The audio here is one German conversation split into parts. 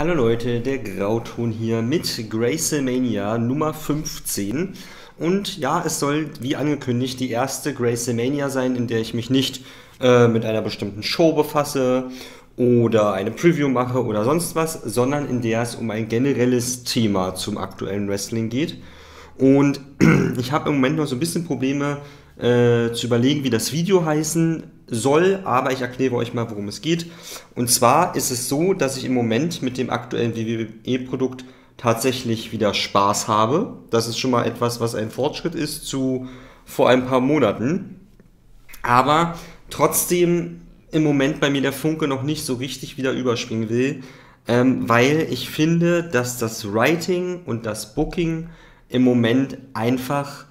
Hallo Leute, der Grauton hier mit Greystlemania Nummer 15. Und ja, es soll, wie angekündigt, die erste Greystlemania sein, in der ich mich nicht mit einer bestimmten Show befasse oder eine Preview mache oder sonst was, sondern in der es um ein generelles Thema zum aktuellen Wrestling geht. Und ich habe im Moment noch so ein bisschen Probleme zu überlegen, wie das Video heißen soll, aber ich erkläre euch mal, worum es geht. Und zwar ist es so, dass ich im Moment mit dem aktuellen WWE-Produkt tatsächlich wieder Spaß habe. Das ist schon mal etwas, was ein Fortschritt ist zu vor ein paar Monaten. Aber trotzdem im Moment bei mir der Funke noch nicht so richtig wieder überspringen will, weil ich finde, dass das Writing und das Booking im Moment einfach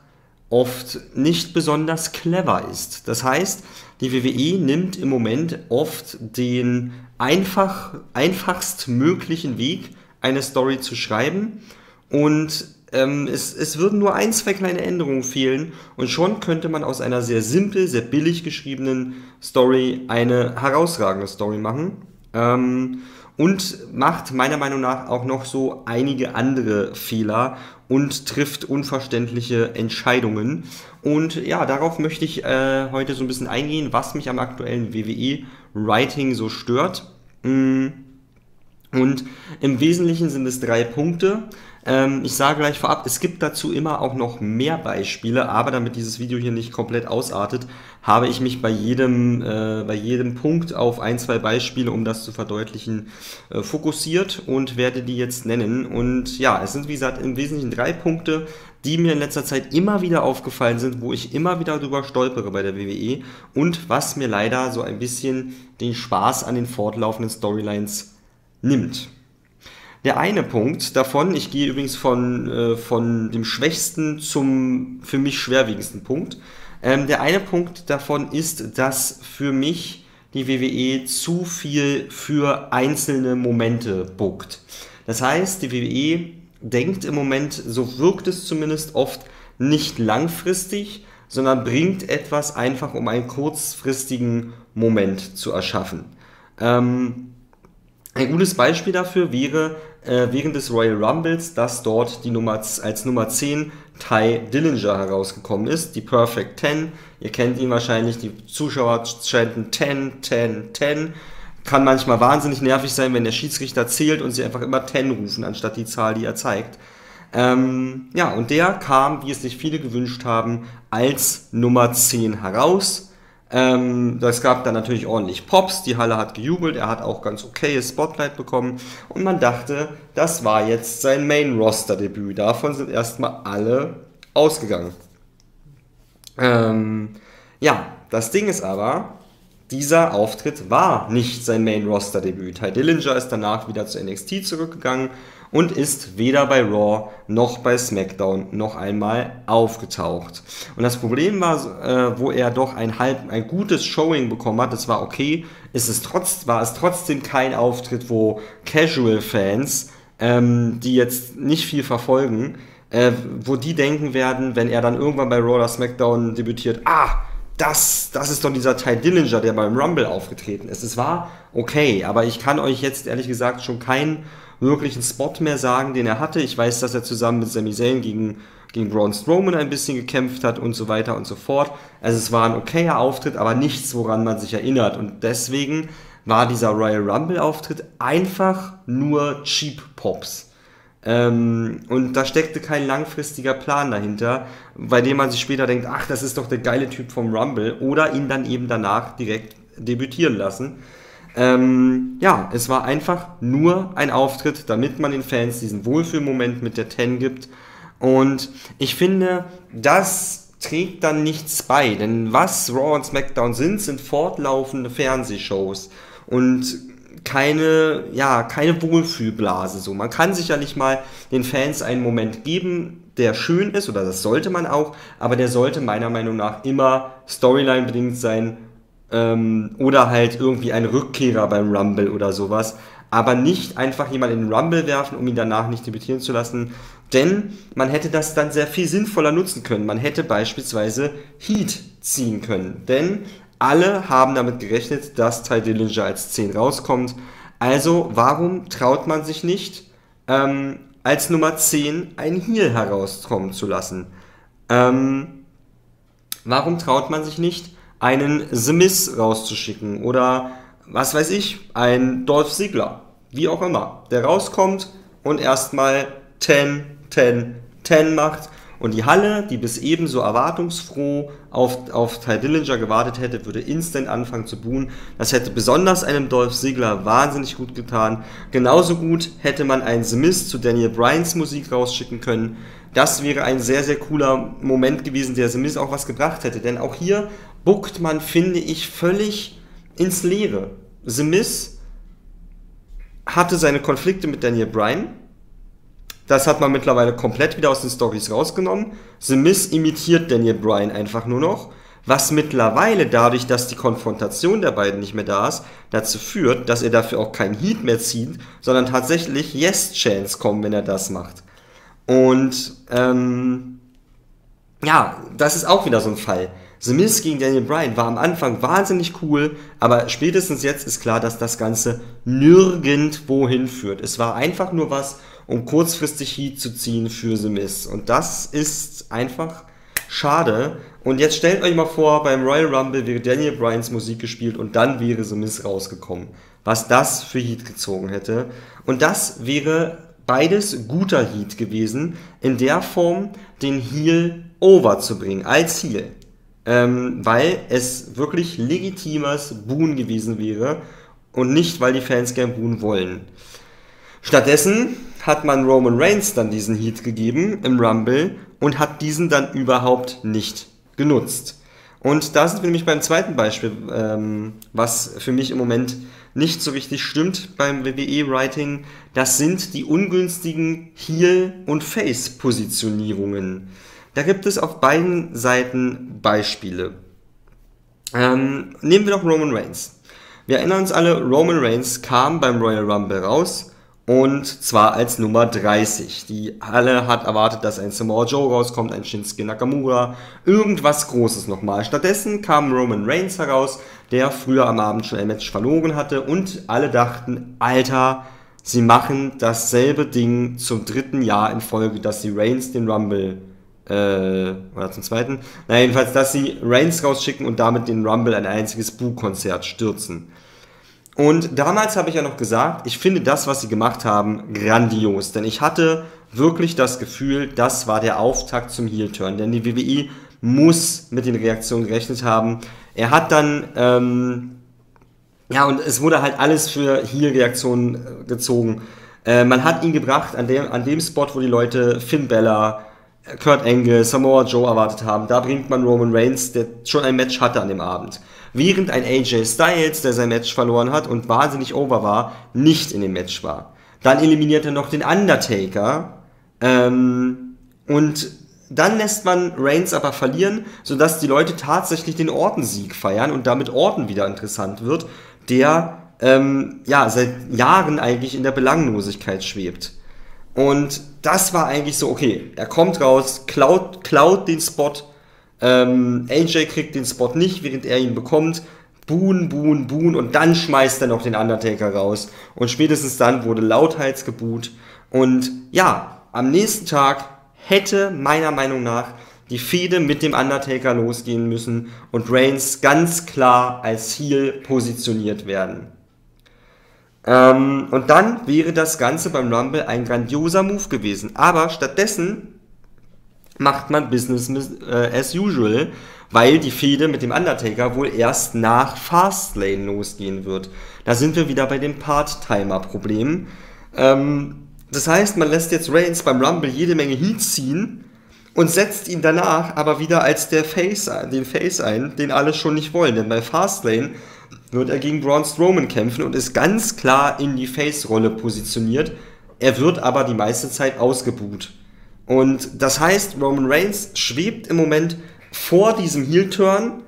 oft nicht besonders clever ist. Das heißt, die WWE nimmt im Moment oft den einfachst möglichen Weg, eine Story zu schreiben, und es würden nur ein, zwei kleine Änderungen fehlen und schon könnte man aus einer sehr simpel, sehr billig geschriebenen Story eine herausragende Story machen. Und macht meiner Meinung nach auch noch so einige andere Fehler und trifft unverständliche Entscheidungen. Und ja, darauf möchte ich heute so ein bisschen eingehen, was mich am aktuellen WWE-Writing so stört. Und im Wesentlichen sind es 3 Punkte. Ich sage gleich vorab, es gibt dazu immer auch noch mehr Beispiele, aber damit dieses Video hier nicht komplett ausartet, habe ich mich bei jedem Punkt auf 1, 2 Beispiele, um das zu verdeutlichen, fokussiert und werde die jetzt nennen. Und ja, es sind, wie gesagt, im Wesentlichen 3 Punkte, die mir in letzter Zeit immer wieder aufgefallen sind, wo ich immer wieder drüber stolpere bei der WWE und was mir leider so ein bisschen den Spaß an den fortlaufenden Storylines nimmt. Der eine Punkt davon, ich gehe übrigens von dem schwächsten zum für mich schwerwiegendsten Punkt, der eine Punkt davon ist, dass für mich die WWE zu viel für einzelne Momente bookt. Das heißt, die WWE denkt im Moment, so wirkt es zumindest oft, nicht langfristig, sondern bringt etwas einfach, um einen kurzfristigen Moment zu erschaffen. Ein gutes Beispiel dafür wäre während des Royal Rumbles, dass dort die als Nummer 10 Ty Dillinger herausgekommen ist, die Perfect 10. Ihr kennt ihn wahrscheinlich, die Zuschauer chanten 10, 10, 10. Kann manchmal wahnsinnig nervig sein, wenn der Schiedsrichter zählt und sie einfach immer 10 rufen, anstatt die Zahl, die er zeigt. Ja, und der kam, wie es sich viele gewünscht haben, als Nummer 10 heraus. Das gab dann natürlich ordentlich Pops, die Halle hat gejubelt, er hat auch ganz okayes Spotlight bekommen und man dachte, das war jetzt sein Main-Roster-Debüt. Davon sind erstmal alle ausgegangen. Ja, das Ding ist aber, dieser Auftritt war nicht sein Main-Roster-Debüt. Ty Dillinger ist danach wieder zu NXT zurückgegangen und ist weder bei Raw noch bei SmackDown noch einmal aufgetaucht. Und das Problem war, wo er doch ein gutes Showing bekommen hat, das war okay, war es trotzdem kein Auftritt, wo Casual-Fans, die jetzt nicht viel verfolgen, wo die denken werden, wenn er dann irgendwann bei Raw oder SmackDown debütiert, ah, das ist doch dieser Ty Dillinger, der beim Rumble aufgetreten ist. Es war okay, aber ich kann euch jetzt ehrlich gesagt schon keinen wirklichen Spot mehr sagen, den er hatte. Ich weiß, dass er zusammen mit Sami Zayn gegen Braun Strowman ein bisschen gekämpft hat und so weiter und so fort. Also es war ein okayer Auftritt, aber nichts, woran man sich erinnert. Und deswegen war dieser Royal Rumble-Auftritt einfach nur Cheap Pops. Und da steckte kein langfristiger Plan dahinter, bei dem man sich später denkt, ach, das ist doch der geile Typ vom Rumble, oder ihn dann eben danach direkt debütieren lassen. Ja, es war einfach nur ein Auftritt, damit man den Fans diesen Wohlfühlmoment mit der 10 gibt, und ich finde, das trägt dann nichts bei, denn was Raw und SmackDown sind fortlaufende Fernsehshows und keine Wohlfühlblase. So, man kann sicherlich mal den Fans einen Moment geben, der schön ist, oder das sollte man auch, aber der sollte meiner Meinung nach immer Storyline-bedingt sein, oder halt irgendwie ein Rückkehrer beim Rumble oder sowas, aber nicht einfach jemanden in den Rumble werfen, um ihn danach nicht debütieren zu lassen, denn man hätte das dann sehr viel sinnvoller nutzen können. Man hätte beispielsweise Heat ziehen können, denn alle haben damit gerechnet, dass Ty Dillinger als 10 rauskommt, Also warum traut man sich nicht, als Nummer 10 ein Heel herauskommen zu lassen? Warum traut man sich nicht, einen The Miz rauszuschicken oder, was weiß ich, einen Dolph Ziggler, wie auch immer, der rauskommt und erstmal 10, 10, 10 macht und die Halle, die bis eben so erwartungsfroh auf Ty Dillinger gewartet hätte, würde instant anfangen zu buhen. Das hätte besonders einem Dolph Ziggler wahnsinnig gut getan. Genauso gut hätte man einen The Miz zu Daniel Bryans Musik rausschicken können. Das wäre ein sehr, sehr cooler Moment gewesen, der The Miz auch was gebracht hätte. Denn auch hier buckt man, finde ich, völlig ins Leere. The Miz hatte seine Konflikte mit Daniel Bryan. Das hat man mittlerweile komplett wieder aus den Storys rausgenommen. The Miz imitiert Daniel Bryan einfach nur noch, was mittlerweile dadurch, dass die Konfrontation der beiden nicht mehr da ist, dazu führt, dass er dafür auch keinen Heat mehr zieht, sondern tatsächlich Yes-Chance kommen, wenn er das macht. Und ja, das ist auch wieder so ein Fall. The Miz gegen Daniel Bryan war am Anfang wahnsinnig cool, aber spätestens jetzt ist klar, dass das Ganze nirgendwo hinführt. Es war einfach nur was, um kurzfristig Heat zu ziehen für The Miz. Und das ist einfach schade. Und jetzt stellt euch mal vor, beim Royal Rumble wäre Daniel Bryans Musik gespielt und dann wäre The Miz rausgekommen. Was das für Heat gezogen hätte. Und das wäre beides guter Heat gewesen, in der Form den Heel over zu bringen, als Heel. Weil es wirklich legitimes Buhen gewesen wäre und nicht, weil die Fans gern buhen wollen. Stattdessen hat man Roman Reigns dann diesen Heat gegeben im Rumble und hat diesen dann überhaupt nicht genutzt. Und da sind wir nämlich beim zweiten Beispiel, was für mich im Moment nicht so richtig stimmt beim WWE-Writing. Das sind die ungünstigen Heel- und Face-Positionierungen. Da gibt es auf beiden Seiten Beispiele. Nehmen wir doch Roman Reigns. Wir erinnern uns alle, Roman Reigns kam beim Royal Rumble raus und zwar als Nummer 30. Die Halle hat erwartet, dass ein Samoa Joe rauskommt, ein Shinsuke Nakamura, irgendwas Großes nochmal. Stattdessen kam Roman Reigns heraus, der früher am Abend schon ein Match verloren hatte und alle dachten, Alter, sie machen dasselbe Ding zum dritten Jahr in Folge, dass sie Reigns den Rumble oder zum zweiten, na jedenfalls, dass sie Reigns rausschicken und damit den Rumble ein einziges Boo-Konzert stürzen. Und damals habe ich ja noch gesagt, ich finde das, was sie gemacht haben, grandios, denn ich hatte wirklich das Gefühl, das war der Auftakt zum Heel-Turn, denn die WWE muss mit den Reaktionen gerechnet haben. Er hat dann, ja, und es wurde halt alles für Heel-Reaktionen gezogen. Man hat ihn gebracht an dem Spot, wo die Leute Finn Balor, Kurt Angle, Samoa Joe erwartet haben, da bringt man Roman Reigns, der schon ein Match hatte an dem Abend. Während ein AJ Styles, der sein Match verloren hat und wahnsinnig over war, nicht in dem Match war. Dann eliminiert er noch den Undertaker und dann lässt man Reigns aber verlieren, sodass die Leute tatsächlich den Orton-Sieg feiern und damit Orton wieder interessant wird, der ja seit Jahren eigentlich in der Belanglosigkeit schwebt. Und das war eigentlich so, okay, er kommt raus, klaut den Spot, AJ kriegt den Spot nicht, während er ihn bekommt, buhen, buhen, buhen und dann schmeißt er noch den Undertaker raus. Und spätestens dann wurde lauthals gebuht. Und ja, am nächsten Tag hätte meiner Meinung nach die Fehde mit dem Undertaker losgehen müssen und Reigns ganz klar als Heel positioniert werden. Und dann wäre das Ganze beim Rumble ein grandioser Move gewesen. Aber stattdessen macht man Business as usual, weil die Fehde mit dem Undertaker wohl erst nach Fastlane losgehen wird. Da sind wir wieder bei dem Part-Timer-Problem. Das heißt, man lässt jetzt Reigns beim Rumble jede Menge Heat ziehen und setzt ihn danach aber wieder als den Face ein, den alle schon nicht wollen. Denn bei Fastlane wird er gegen Braun Strowman kämpfen und ist ganz klar in die Face-Rolle positioniert. Er wird aber die meiste Zeit ausgebuht. Und das heißt, Roman Reigns schwebt im Moment vor diesem Heel-Turn.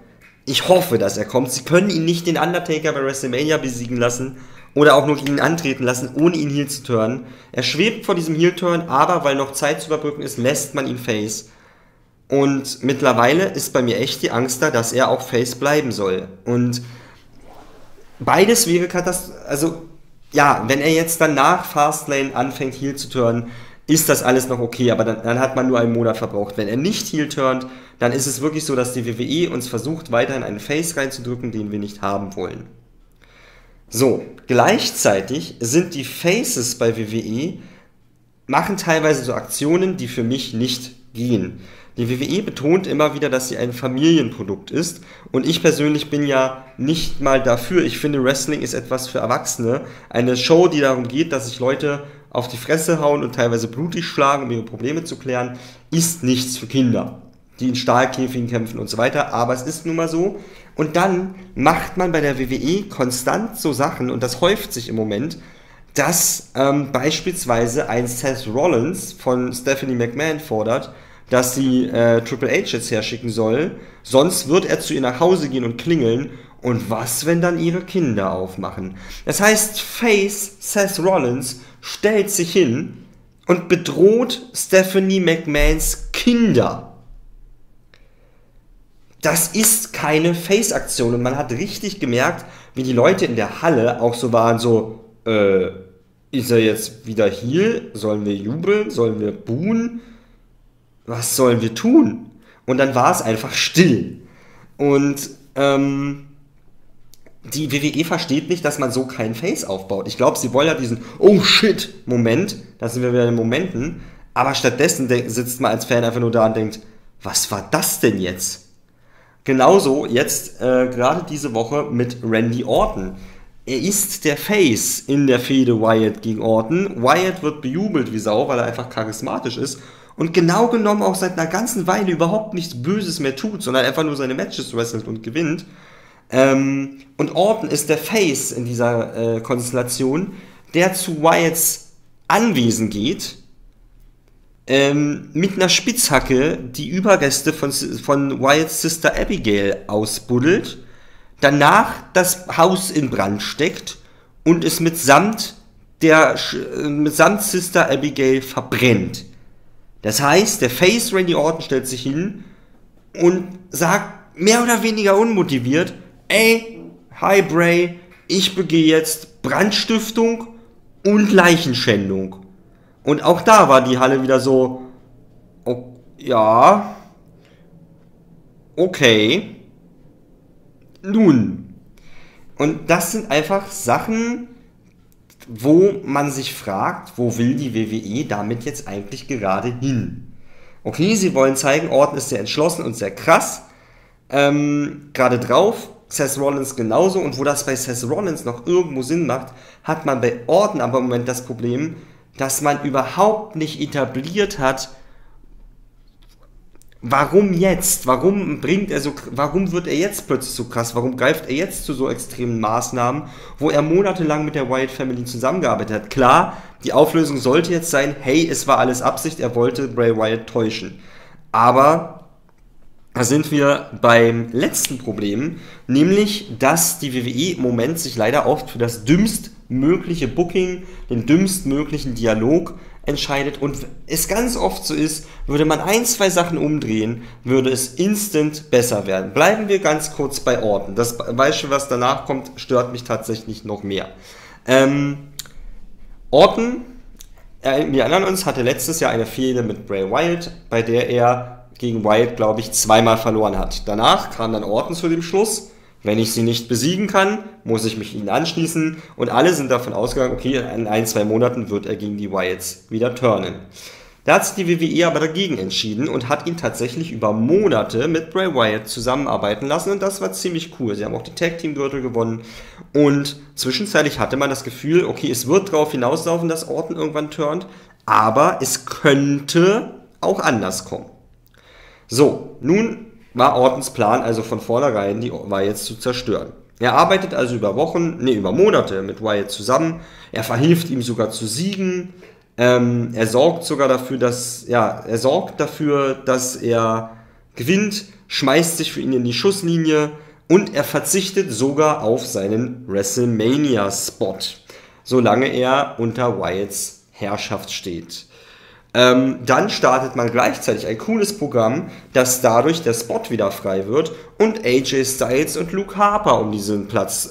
Ich hoffe, dass er kommt. Sie können ihn nicht den Undertaker bei WrestleMania besiegen lassen oder auch nur gegen ihn antreten lassen, ohne ihn Heel zu turnen. Er schwebt vor diesem Heel-Turn, aber weil noch Zeit zu überbrücken ist, lässt man ihn Face. Und mittlerweile ist bei mir echt die Angst da, dass er auch Face bleiben soll. Und beides wäre also ja, wenn er jetzt dann nach Fastlane anfängt, Heel zu turnen, ist das alles noch okay, aber dann hat man nur einen Monat verbraucht. Wenn er nicht Heel turnt, dann ist es wirklich so, dass die WWE uns versucht, weiterhin einen Face reinzudrücken, den wir nicht haben wollen. So, gleichzeitig sind die Faces bei WWE, machen teilweise so Aktionen, die für mich nicht gehen. Die WWE betont immer wieder, dass sie ein Familienprodukt ist und ich persönlich bin ja nicht mal dafür. Ich finde, Wrestling ist etwas für Erwachsene, eine Show, die darum geht, dass sich Leute auf die Fresse hauen und teilweise blutig schlagen, um ihre Probleme zu klären, ist nichts für Kinder, die in Stahlkäfigen kämpfen und so weiter, aber es ist nun mal so. Und dann macht man bei der WWE konstant so Sachen, und das häuft sich im Moment, dass beispielsweise ein Seth Rollins von Stephanie McMahon fordert, dass sie Triple H jetzt herschicken soll, sonst wird er zu ihr nach Hause gehen und klingeln, und was, wenn dann ihre Kinder aufmachen? Das heißt, Face Seth Rollins stellt sich hin und bedroht Stephanie McMahons Kinder. Das ist keine Face-Aktion, und man hat richtig gemerkt, wie die Leute in der Halle auch so waren, so, ist er jetzt wieder Heel? Sollen wir jubeln? Sollen wir buhen? Was sollen wir tun? Und dann war es einfach still. Und die WWE versteht nicht, dass man so kein Face aufbaut. Ich glaube, sie wollen ja diesen Oh-Shit-Moment, da sind wir wieder in den Momenten, aber stattdessen sitzt man als Fan einfach nur da und denkt, was war das denn jetzt? Genauso jetzt gerade diese Woche mit Randy Orton. Er ist der Face in der Fehde Wyatt gegen Orton. Wyatt wird bejubelt wie Sau, weil er einfach charismatisch ist und genau genommen auch seit einer ganzen Weile überhaupt nichts Böses mehr tut, sondern einfach nur seine Matches wrestelt und gewinnt. Und Orton ist der Face in dieser Konstellation, der zu Wyatts Anwesen geht, mit einer Spitzhacke die Überreste von Wyatts Sister Abigail ausbuddelt, danach das Haus in Brand steckt und es mitsamt Sister Abigail verbrennt. Das heißt, der Face Randy Orton stellt sich hin und sagt mehr oder weniger unmotiviert, ey, hi Bray, ich begehe jetzt Brandstiftung und Leichenschändung. Und auch da war die Halle wieder so, oh, ja, okay, nun. Und das sind einfach Sachen, wo man sich fragt, wo will die WWE damit jetzt eigentlich gerade hin? Okay, sie wollen zeigen, Orton ist sehr entschlossen und sehr krass, gerade drauf. Seth Rollins genauso, und wo das bei Seth Rollins noch irgendwo Sinn macht, hat man bei Orton aber im Moment das Problem, dass man überhaupt nicht etabliert hat, warum jetzt, warum wird er jetzt plötzlich so krass, warum greift er jetzt zu so extremen Maßnahmen, wo er monatelang mit der Wyatt Family zusammengearbeitet hat. Klar, die Auflösung sollte jetzt sein, hey, es war alles Absicht, er wollte Bray Wyatt täuschen. Aber da sind wir beim letzten Problem, nämlich, dass die WWE im Moment sich leider oft für das dümmstmögliche Booking, den dümmstmöglichen Dialog entscheidet, und es ganz oft so ist, würde man ein, zwei Sachen umdrehen, würde es instant besser werden. Bleiben wir ganz kurz bei Orton. Das Beispiel, was danach kommt, stört mich tatsächlich noch mehr. Orton, wir erinnern uns, hatte letztes Jahr eine Fehde mit Bray Wyatt, bei der er gegen Wyatt, glaube ich, zweimal verloren hat. Danach kam dann Orton zu dem Schluss, wenn ich sie nicht besiegen kann, muss ich mich ihnen anschließen, und alle sind davon ausgegangen, okay, in ein, zwei Monaten wird er gegen die Wyatts wieder turnen. Da hat sich die WWE aber dagegen entschieden und hat ihn tatsächlich über Monate mit Bray Wyatt zusammenarbeiten lassen, und das war ziemlich cool. Sie haben auch die Tag-Team-Gürtel gewonnen, und zwischenzeitlich hatte man das Gefühl, okay, es wird darauf hinauslaufen, dass Orton irgendwann turnt, aber es könnte auch anders kommen. So, nun war Ortons Plan also von vornherein, die Wyatt zu zerstören. Er arbeitet also über Monate mit Wyatt zusammen, er verhilft ihm sogar zu siegen, er sorgt sogar dafür, dass er gewinnt, schmeißt sich für ihn in die Schusslinie, und er verzichtet sogar auf seinen WrestleMania-Spot, solange er unter Wyatts Herrschaft steht. Dann startet man gleichzeitig ein cooles Programm, dass dadurch der Spot wieder frei wird und AJ Styles und Luke Harper um diesen Platz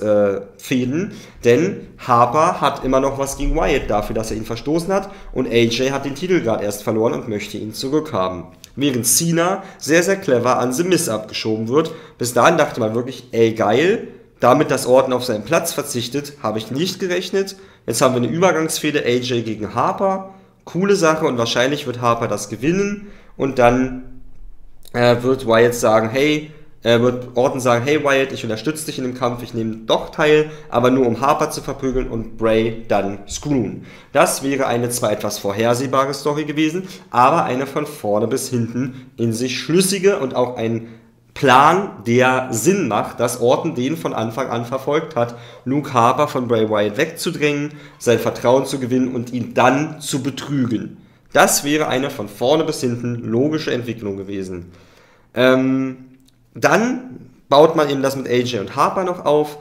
fehlen, denn Harper hat immer noch was gegen Wyatt dafür, dass er ihn verstoßen hat, und AJ hat den Titel gerade erst verloren und möchte ihn zurückhaben. Während Cena sehr, sehr clever an The Miz abgeschoben wird. Bis dahin dachte man wirklich, ey geil, damit, dass Orton auf seinen Platz verzichtet, habe ich nicht gerechnet. Jetzt haben wir eine Übergangsfehde, AJ gegen Harper. Coole Sache, und wahrscheinlich wird Harper das gewinnen, und dann wird Wyatt sagen, hey, wird Orton sagen, hey Wyatt, ich unterstütze dich in dem Kampf, ich nehme doch teil, aber nur um Harper zu verprügeln und Bray dann screwen. Das wäre eine zwar etwas vorhersehbare Story gewesen, aber eine von vorne bis hinten in sich schlüssige und auch ein Plan, der Sinn macht, dass Orton den von Anfang an verfolgt hat, Luke Harper von Bray Wyatt wegzudrängen, sein Vertrauen zu gewinnen und ihn dann zu betrügen. Das wäre eine von vorne bis hinten logische Entwicklung gewesen. Dann baut man eben das mit AJ und Harper noch auf.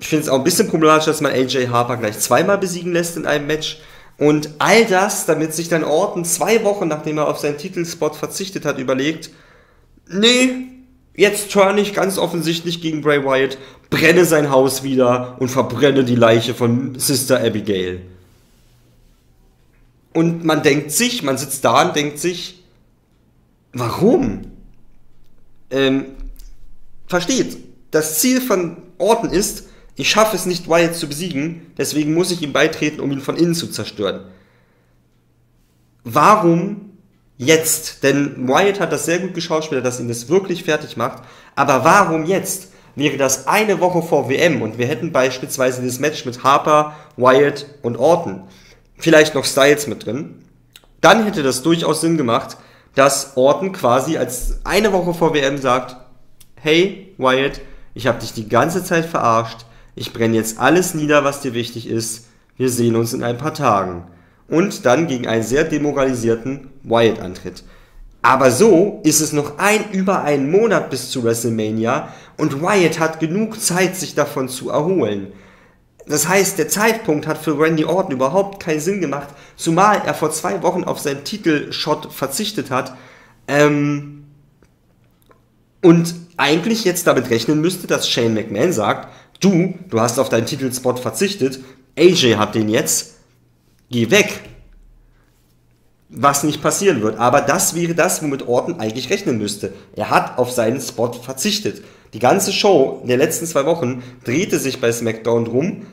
Ich finde es auch ein bisschen problematisch, dass man AJ Harper gleich zweimal besiegen lässt in einem Match. Und all das, damit sich dann Orton 2 Wochen, nachdem er auf seinen Titelspot verzichtet hat, überlegt, nee, jetzt turn ich ganz offensichtlich gegen Bray Wyatt, brenne sein Haus wieder und verbrenne die Leiche von Sister Abigail. Und man denkt sich, man sitzt da und denkt sich, warum? Versteht, das Ziel von Orton ist, ich schaffe es nicht, Wyatt zu besiegen, deswegen muss ich ihm beitreten, um ihn von innen zu zerstören. Warum jetzt? Denn Wyatt hat das sehr gut geschauspielert, dass ihn das wirklich fertig macht, aber warum jetzt? Wäre das eine Woche vor WM und wir hätten beispielsweise das Match mit Harper, Wyatt und Orton, vielleicht noch Styles mit drin, dann hätte das durchaus Sinn gemacht, dass Orton quasi als eine Woche vor WM sagt, hey Wyatt, ich habe dich die ganze Zeit verarscht, ich brenne jetzt alles nieder, was dir wichtig ist, wir sehen uns in ein paar Tagen. Und dann gegen einen sehr demoralisierten Wyatt antritt. Aber so ist es noch über einen Monat bis zu WrestleMania und Wyatt hat genug Zeit, sich davon zu erholen. Das heißt, der Zeitpunkt hat für Randy Orton überhaupt keinen Sinn gemacht, zumal er vor 2 Wochen auf seinen Titelshot verzichtet hat und eigentlich jetzt damit rechnen müsste, dass Shane McMahon sagt, du hast auf deinen Titelspot verzichtet, AJ hat den jetzt, geh weg. Was nicht passieren wird, aber das wäre das, womit Orton eigentlich rechnen müsste. Er hat auf seinen Spot verzichtet. Die ganze Show der letzten 2 Wochen drehte sich bei SmackDown drum,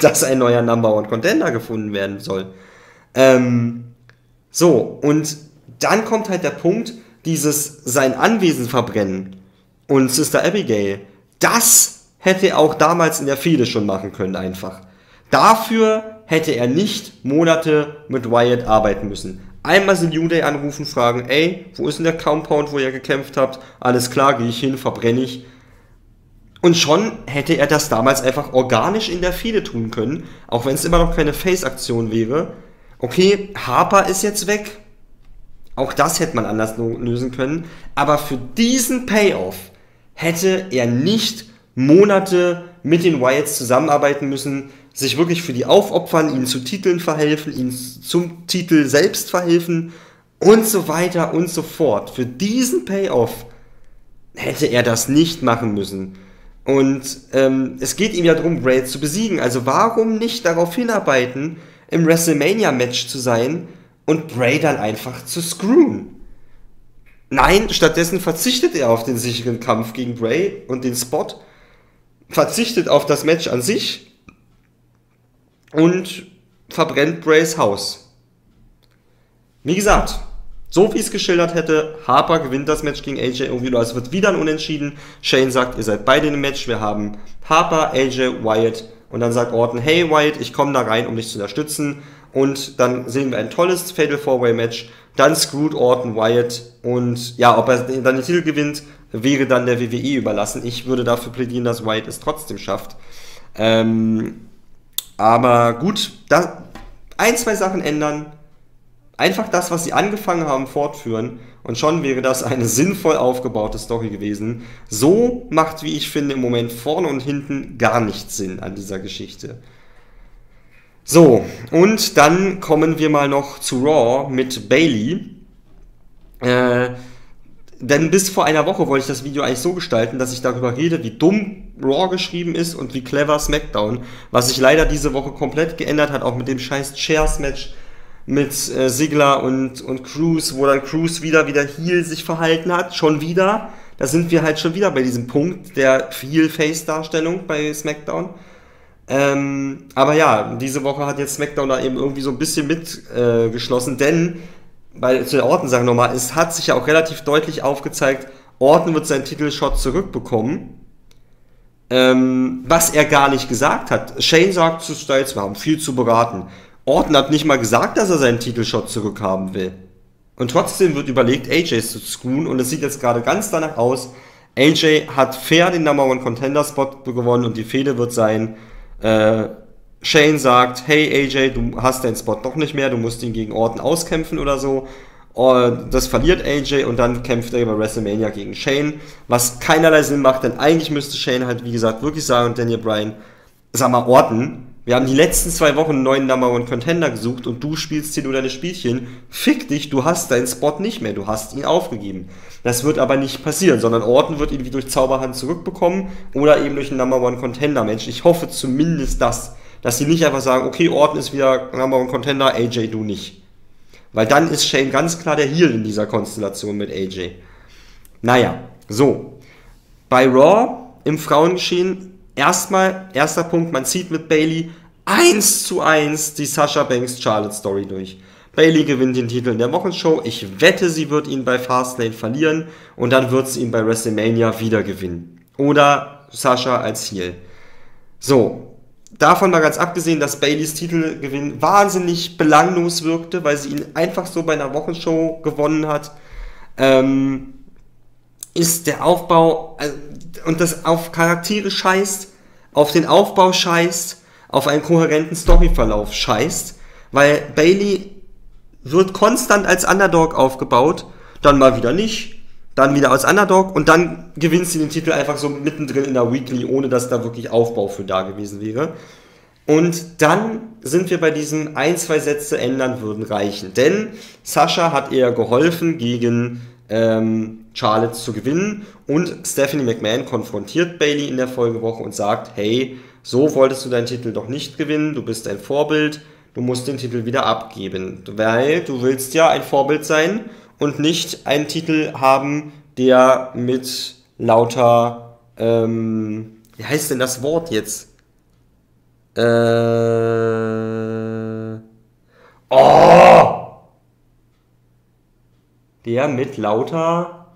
dass ein neuer Number-One-Contender gefunden werden soll. Und dann kommt halt der Punkt, dieses sein Anwesen verbrennen und Sister Abigail, das hätte er auch damals in der Fehde schon machen können einfach. Dafür hätte er nicht Monate mit Wyatt arbeiten müssen. Einmal so New Day anrufen, fragen, ey, wo ist denn der Compound, wo ihr gekämpft habt? Alles klar, gehe ich hin, verbrenne ich. Und schon hätte er das damals einfach organisch in der Fehde tun können, auch wenn es immer noch keine Face-Aktion wäre. Okay, Harper ist jetzt weg. Auch das hätte man anders lösen können. Aber für diesen Payoff hätte er nicht Monate mit den Wyatts zusammenarbeiten müssen, sich wirklich für die aufopfern, ihnen zu Titeln verhelfen, ihnen zum Titel selbst verhelfen und so weiter und so fort. Für diesen Payoff hätte er das nicht machen müssen. Und es geht ihm ja darum, Bray zu besiegen. Also warum nicht darauf hinarbeiten, im WrestleMania-Match zu sein und Bray dann einfach zu screwen? Nein, stattdessen verzichtet er auf den sicheren Kampf gegen Bray und den Spot, verzichtet auf das Match an sich und verbrennt Brays Haus. Wie gesagt, so wie ich es geschildert hätte, Harper gewinnt das Match gegen AJ irgendwie, oder es wird wieder ein Unentschieden. Shane sagt, ihr seid beide in dem Match, wir haben Harper, AJ, Wyatt, und dann sagt Orton, hey Wyatt, ich komme da rein, um dich zu unterstützen, und dann sehen wir ein tolles Fatal 4-Way Match, dann screwt Orton Wyatt, und ja, ob er dann den Titel gewinnt, wäre dann der WWE überlassen. Ich würde dafür plädieren, dass Wyatt es trotzdem schafft. Aber gut, da 1, 2 Sachen ändern, einfach das, was sie angefangen haben, fortführen, und schon wäre das eine sinnvoll aufgebaute Story gewesen. So macht, wie ich finde, im Moment vorne und hinten gar nichts Sinn an dieser Geschichte. So, und dann kommen wir mal noch zu Raw mit Bailey. Denn bis vor einer Woche wollte ich das Video eigentlich so gestalten, dass ich darüber rede, wie dumm Raw geschrieben ist und wie clever SmackDown. Was sich leider diese Woche komplett geändert hat, auch mit dem scheiß Chairs-Match mit Ziggler und Cruz, wo dann Cruz wieder heel sich verhalten hat. Schon wieder. Da sind wir halt schon wieder bei diesem Punkt der Heel-Face-Darstellung bei SmackDown. Aber ja, diese Woche hat jetzt SmackDown da eben irgendwie so ein bisschen mitgeschlossen, denn zu der Orton-Sache nochmal, es hat sich ja auch relativ deutlich aufgezeigt, Orton wird seinen Titelshot zurückbekommen, was er gar nicht gesagt hat. Shane sagt zu Styles, wir haben viel zu beraten. Orton hat nicht mal gesagt, dass er seinen Titelshot zurückhaben will. Und trotzdem wird überlegt, AJ zu screwen, und es sieht jetzt gerade ganz danach aus, AJ hat fair den Number-1-Contender-Spot gewonnen und die Fehde wird sein, Shane sagt, hey AJ, du hast deinen Spot doch nicht mehr, du musst ihn gegen Orton auskämpfen oder so. Das verliert AJ und dann kämpft er bei WrestleMania gegen Shane, was keinerlei Sinn macht, denn eigentlich müsste Shane halt, wie gesagt, wirklich sagen, und Daniel Bryan, sag mal Orton, wir haben die letzten 2 Wochen einen neuen Number-1-Contender gesucht und du spielst hier nur deine Spielchen. Fick dich, du hast deinen Spot nicht mehr, du hast ihn aufgegeben. Das wird aber nicht passieren, sondern Orton wird ihn wie durch Zauberhand zurückbekommen oder eben durch einen Number-1-Contender-Match. Ich hoffe zumindest das, dass sie nicht einfach sagen, okay, Orton ist wieder Number-1-Contender, AJ, du nicht. Weil dann ist Shane ganz klar der Heel in dieser Konstellation mit AJ. Naja, so. Bei Raw im Frauengeschehen erstmal, erster Punkt, man zieht mit Bailey 1:1 die Sasha Banks Charlotte Story durch. Bailey gewinnt den Titel in der Wochenshow. Ich wette, sie wird ihn bei Fastlane verlieren und dann wird sie ihn bei WrestleMania wieder gewinnen. Oder Sasha als Heel. So, davon mal ganz abgesehen, dass Baileys Titelgewinn wahnsinnig belanglos wirkte, weil sie ihn einfach so bei einer Wochenshow gewonnen hat. Ist der Aufbau, und das auf Charaktere scheißt, auf den Aufbau scheißt, auf einen kohärenten Storyverlauf scheißt, weil Bailey wird konstant als Underdog aufgebaut, dann mal wieder nicht, dann wieder als Underdog und dann gewinnt sie den Titel einfach so mittendrin in der Weekly, ohne dass da wirklich Aufbau für da gewesen wäre. Und dann sind wir bei diesem 1, 2 Sätze ändern würden reichen, denn Sasha hat eher geholfen gegen Charlotte zu gewinnen und Stephanie McMahon konfrontiert Bailey in der Folgewoche und sagt, hey, so wolltest du deinen Titel doch nicht gewinnen, du bist ein Vorbild, du musst den Titel wieder abgeben, weil du willst ja ein Vorbild sein und nicht einen Titel haben, der mit lauter, wie heißt denn das Wort jetzt? Der mit lauter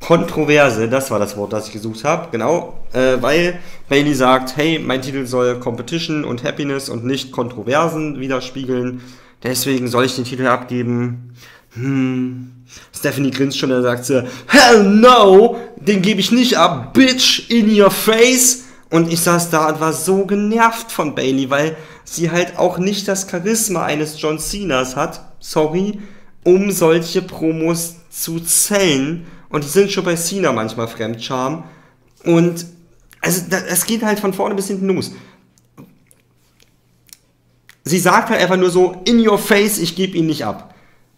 Kontroverse, das war das Wort, das ich gesucht habe, genau, weil Bailey sagt, hey, mein Titel soll Competition und Happiness und nicht Kontroversen widerspiegeln, deswegen soll ich den Titel abgeben. Stephanie grinst schon, da sagt sie, hell no, den gebe ich nicht ab, bitch, in your face. Und ich saß da und war so genervt von Bailey, weil sie halt auch nicht das Charisma eines John Cenas hat, sorry, um solche Promos zu zählen. Und die sind schon bei Cena manchmal Fremdscham. Und also es geht halt von vorne bis hinten los. Sie sagt halt einfach nur so, in your face, ich gebe ihn nicht ab.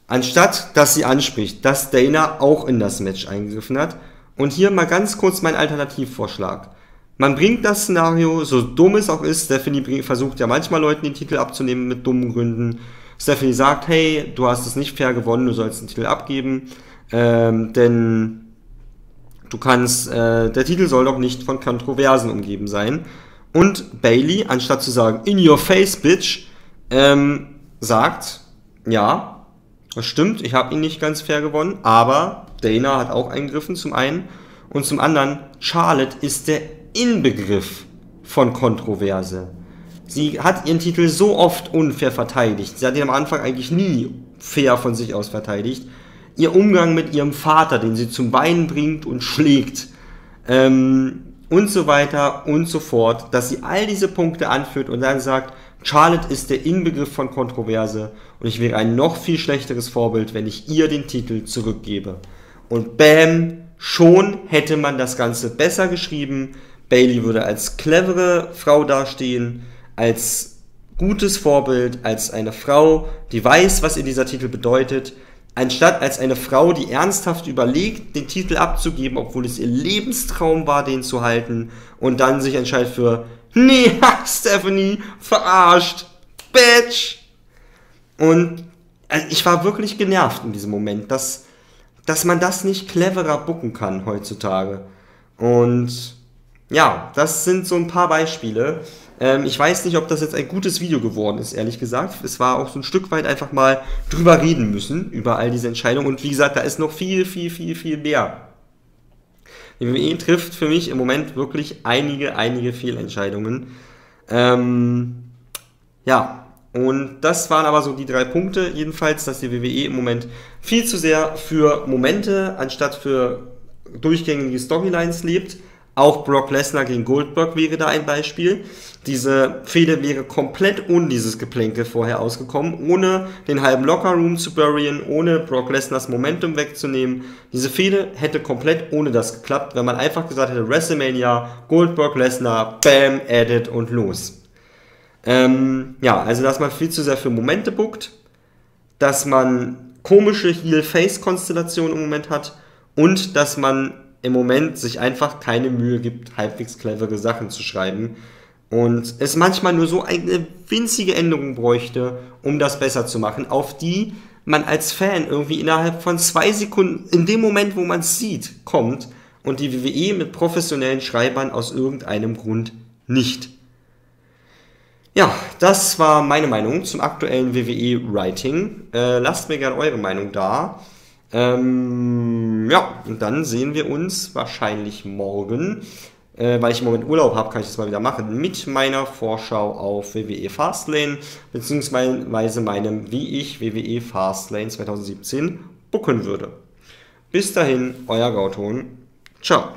Anstatt, dass sie anspricht, dass Dana auch in das Match eingegriffen hat. Und hier mal ganz kurz mein Alternativvorschlag. Man bringt das Szenario, so dumm es auch ist, Stephanie versucht ja manchmal Leuten den Titel abzunehmen mit dummen Gründen. Stephanie sagt, hey, du hast es nicht fair gewonnen, du sollst den Titel abgeben, denn du kannst, der Titel soll doch nicht von Kontroversen umgeben sein. Und Bailey, anstatt zu sagen, in your face, bitch, sagt, ja, das stimmt, ich habe ihn nicht ganz fair gewonnen, aber Dana hat auch eingegriffen, zum einen, und zum anderen, Charlotte ist der Inbegriff von Kontroverse. Sie hat ihren Titel so oft unfair verteidigt. Sie hat ihn am Anfang eigentlich nie fair von sich aus verteidigt. Ihr Umgang mit ihrem Vater, den sie zum Weinen bringt und schlägt. Und so weiter und so fort. Dass sie all diese Punkte anführt und dann sagt, Charlotte ist der Inbegriff von Kontroverse und ich wäre ein noch viel schlechteres Vorbild, wenn ich ihr den Titel zurückgebe. Und bam, schon hätte man das Ganze besser geschrieben. Bailey würde als clevere Frau dastehen, als gutes Vorbild, als eine Frau, die weiß, was ihr dieser Titel bedeutet, anstatt als eine Frau, die ernsthaft überlegt, den Titel abzugeben, obwohl es ihr Lebenstraum war, den zu halten, und dann sich entscheidet für, nee, Stephanie, verarscht, bitch. Und also ich war wirklich genervt in diesem Moment, dass man das nicht cleverer booken kann heutzutage. Und ja, das sind so ein paar Beispiele. Ich weiß nicht, ob das jetzt ein gutes Video geworden ist, ehrlich gesagt. Es war auch so ein Stück weit einfach mal drüber reden müssen, über all diese Entscheidungen. Und wie gesagt, da ist noch viel, viel, viel, viel mehr. Die WWE trifft für mich im Moment wirklich einige Fehlentscheidungen. Ja, und das waren aber so die drei Punkte, jedenfalls, dass die WWE im Moment viel zu sehr für Momente anstatt für durchgängige Storylines lebt. Auch Brock Lesnar gegen Goldberg wäre da ein Beispiel. Diese Fehde wäre komplett ohne dieses Geplänkel vorher ausgekommen, ohne den halben Lockerroom zu buryen, ohne Brock Lesnars Momentum wegzunehmen. Diese Fehde hätte komplett ohne das geklappt, wenn man einfach gesagt hätte, WrestleMania, Goldberg, Lesnar, bam, edit und los. Ja, also dass man viel zu sehr für Momente bookt, dass man komische Heel-Face-Konstellationen im Moment hat und dass man im Moment sich einfach keine Mühe gibt, halbwegs clevere Sachen zu schreiben und es manchmal nur so eine winzige Änderung bräuchte, um das besser zu machen, auf die man als Fan irgendwie innerhalb von 2 Sekunden, in dem Moment, wo man es sieht, kommt und die WWE mit professionellen Schreibern aus irgendeinem Grund nicht. Ja, das war meine Meinung zum aktuellen WWE-Writing. Lasst mir gerne eure Meinung da. Ja, und dann sehen wir uns wahrscheinlich morgen, weil ich im Moment Urlaub habe, kann ich das mal wieder machen, mit meiner Vorschau auf WWE Fastlane, beziehungsweise meinem, wie ich WWE Fastlane 2017 booken würde. Bis dahin, euer Gauton. Ciao.